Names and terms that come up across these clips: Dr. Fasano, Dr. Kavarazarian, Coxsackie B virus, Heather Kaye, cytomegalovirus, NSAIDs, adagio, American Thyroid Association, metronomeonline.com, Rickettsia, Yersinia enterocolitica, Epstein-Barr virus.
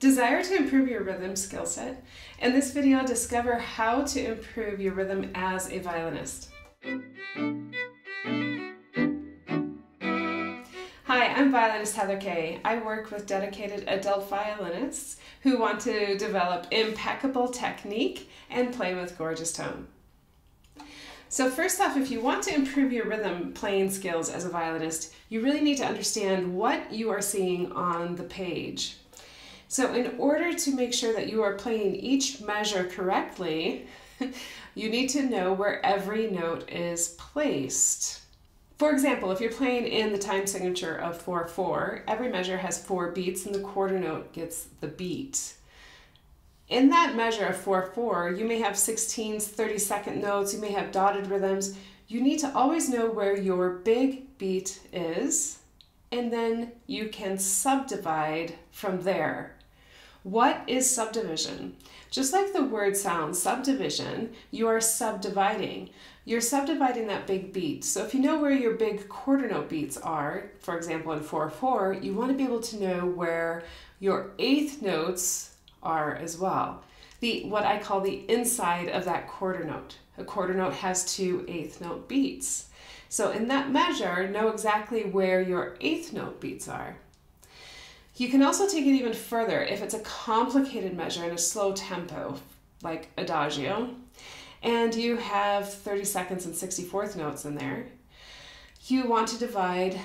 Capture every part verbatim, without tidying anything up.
Desire to improve your rhythm skill set? In this video, discover how to improve your rhythm as a violinist. Hi, I'm violinist Heather Kaye. I work with dedicated adult violinists who want to develop impeccable technique and play with gorgeous tone. So first off, if you want to improve your rhythm playing skills as a violinist, you really need to understand what you are seeing on the page. So in order to make sure that you are playing each measure correctly, you need to know where every note is placed. For example, if you're playing in the time signature of four four, every measure has four beats and the quarter note gets the beat. In that measure of four four, you may have sixteenths, thirty-second notes, you may have dotted rhythms. You need to always know where your big beat is, and then you can subdivide from there. What is subdivision? Just like the word sounds, subdivision, you are subdividing. You're subdividing that big beat. So if you know where your big quarter note beats are, for example in four four, you want to be able to know where your eighth notes are as well. The, what I call the inside of that quarter note. A quarter note has two eighth note beats. So in that measure, know exactly where your eighth note beats are. You can also take it even further if it's a complicated measure in a slow tempo, like adagio, and you have thirty-second and sixty-fourth notes in there. You want to divide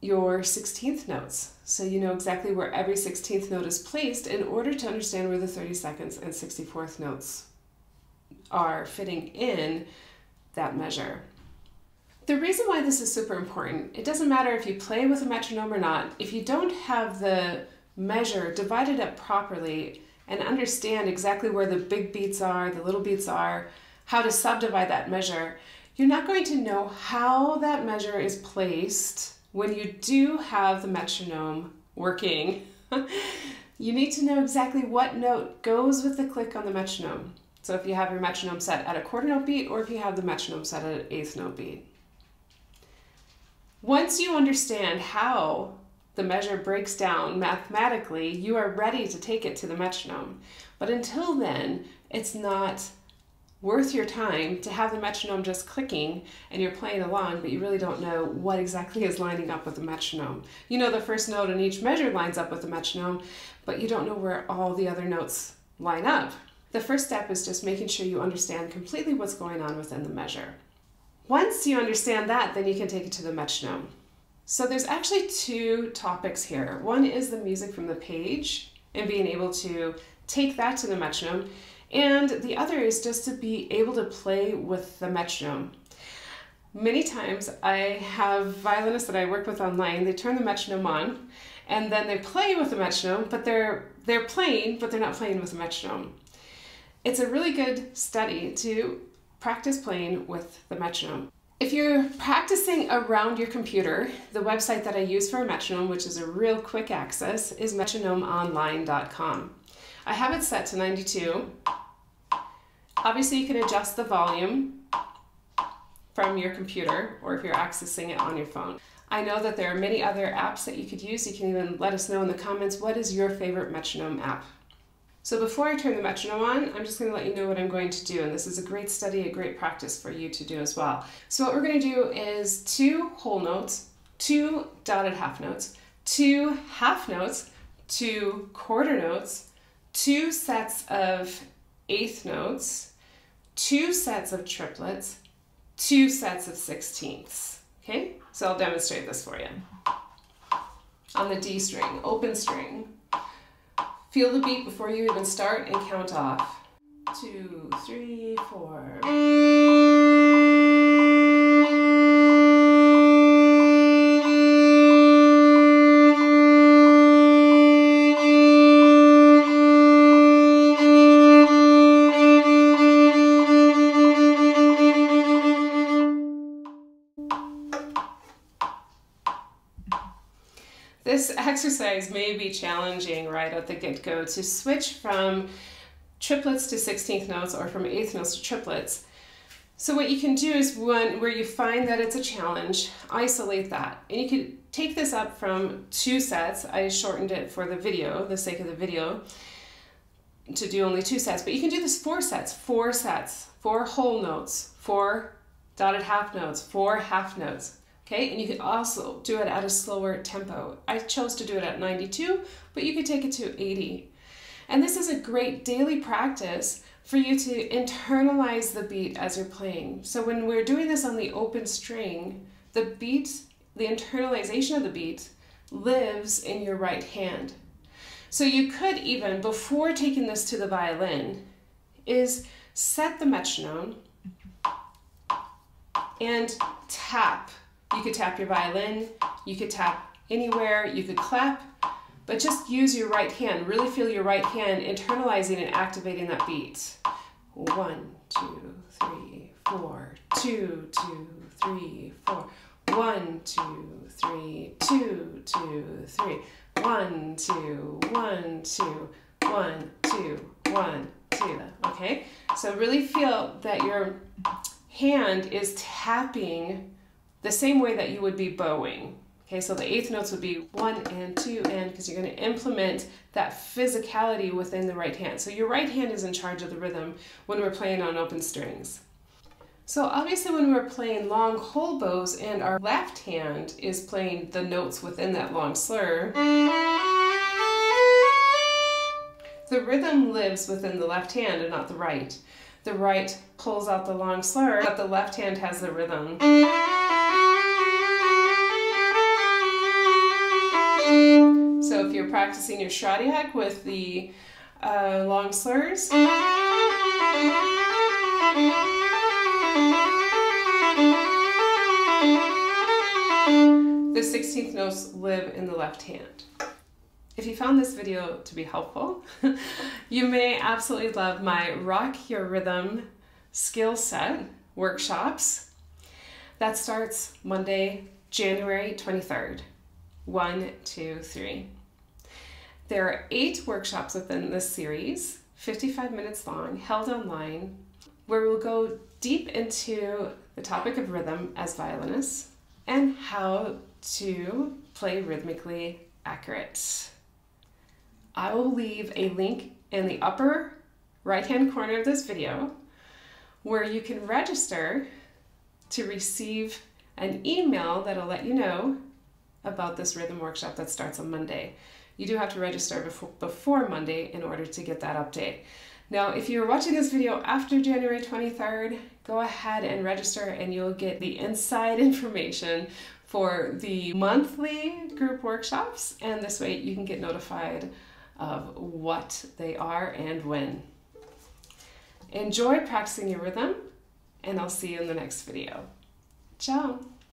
your sixteenth notes, so you know exactly where every sixteenth note is placed in order to understand where the thirty-second and sixty-fourth notes are fitting in that measure. The reason why this is super important, it doesn't matter if you play with a metronome or not, if you don't have the measure divided up properly and understand exactly where the big beats are, the little beats are, how to subdivide that measure, you're not going to know how that measure is placed when you do have the metronome working. You need to know exactly what note goes with the click on the metronome. So if you have your metronome set at a quarter note beat, or if you have the metronome set at an eighth note beat. Once you understand how the measure breaks down mathematically, you are ready to take it to the metronome. But until then, it's not worth your time to have the metronome just clicking and you're playing along, but you really don't know what exactly is lining up with the metronome. You know the first note in each measure lines up with the metronome, but you don't know where all the other notes line up. The first step is just making sure you understand completely what's going on within the measure. Once you understand that, then you can take it to the metronome. So there's actually two topics here. One is the music from the page and being able to take that to the metronome. And the other is just to be able to play with the metronome. Many times I have violinists that I work with online, they turn the metronome on and then they play with the metronome, but they're, they're playing, but they're not playing with the metronome. It's a really good study to practice playing with the metronome. If you're practicing around your computer, the website that I use for a metronome, which is a real quick access, is metronome online dot com. I have it set to ninety-two. Obviously, you can adjust the volume from your computer or if you're accessing it on your phone. I know that there are many other apps that you could use. You can even let us know in the comments, what is your favorite metronome app? So before I turn the metronome on, I'm just going to let you know what I'm going to do. And this is a great study, a great practice for you to do as well. So what we're going to do is two whole notes, two dotted half notes, two half notes, two quarter notes, two sets of eighth notes, two sets of triplets, two sets of sixteenths. Okay, so I'll demonstrate this for you. On the D string, open string. Feel the beat before you even start and count off. Two, three, four. This exercise may be challenging right at the get-go to switch from triplets to sixteenth notes or from eighth notes to triplets. So what you can do is, one, where you find that it's a challenge, isolate that. And you can take this up from two sets. I shortened it for the video, the sake of the video, to do only two sets. But you can do this four sets, four sets, four whole notes, four dotted half notes, four half notes. Okay, and you could also do it at a slower tempo. I chose to do it at ninety-two, but you could take it to eighty. And this is a great daily practice for you to internalize the beat as you're playing. So when we're doing this on the open string, the beat, the internalization of the beat lives in your right hand. So you could even, before taking this to the violin, is set the metronome and tap. You could tap your violin, you could tap anywhere, you could clap, but just use your right hand. Really feel your right hand internalizing and activating that beat. One, two, three, four, two, two, three, four. One, two, three, two, two, three. One, two, one, two, one, two, one, two. Okay? So really feel that your hand is tapping the same way that you would be bowing. Okay, so the eighth notes would be one and two and, because you're going to implement that physicality within the right hand. So your right hand is in charge of the rhythm when we're playing on open strings. So obviously when we're playing long whole bows and our left hand is playing the notes within that long slur, the rhythm lives within the left hand and not the right. The right pulls out the long slur, but the left hand has the rhythm. So if you're practicing your Shradihak with the uh, long slurs, the sixteenth notes live in the left hand. If you found this video to be helpful, you may absolutely love my Rock Your Rhythm skill set workshops. That starts Monday, January twenty-third. One, two, three. There are eight workshops within this series, fifty-five minutes long, held online, where we'll go deep into the topic of rhythm as violinists and how to play rhythmically accurate. I will leave a link in the upper right-hand corner of this video where you can register to receive an email that'll let you know about this rhythm workshop that starts on Monday. You do have to register before, before Monday in order to get that update. Now, if you're watching this video after January twenty-third, go ahead and register and you'll get the inside information for the monthly group workshops, and this way you can get notified of what they are and when. Enjoy practicing your rhythm, and I'll see you in the next video. Ciao!